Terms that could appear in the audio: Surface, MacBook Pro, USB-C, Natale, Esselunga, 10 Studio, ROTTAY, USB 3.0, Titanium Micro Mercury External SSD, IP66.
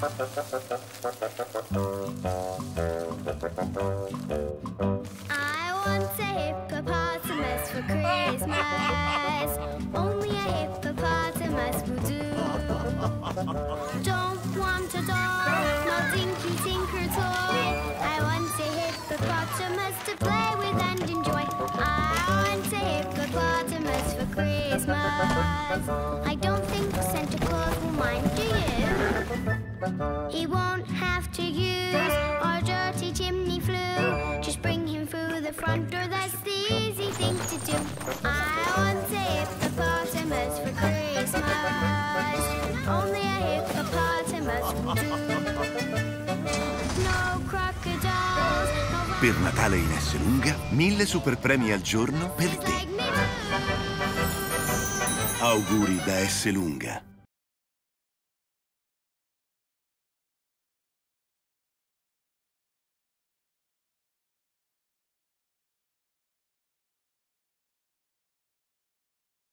I want a hippopotamus for Christmas. Only a hippopotamus will do. Don't want a doll, no dinky tinker toy. I want a hippopotamus to play with and enjoy. I want a hippopotamus for Christmas. I don't think Santa Claus will mind, do you? He won't have to use our dirty chimney flue. Just bring him through the front door, that's the easy thing to do. I want a hippopotamus for Christmas. Only a hippopotamus will do. No crocodiles. Per Natale in Esselunga, 1000 superpremi al giorno per te. Auguri da Esselunga.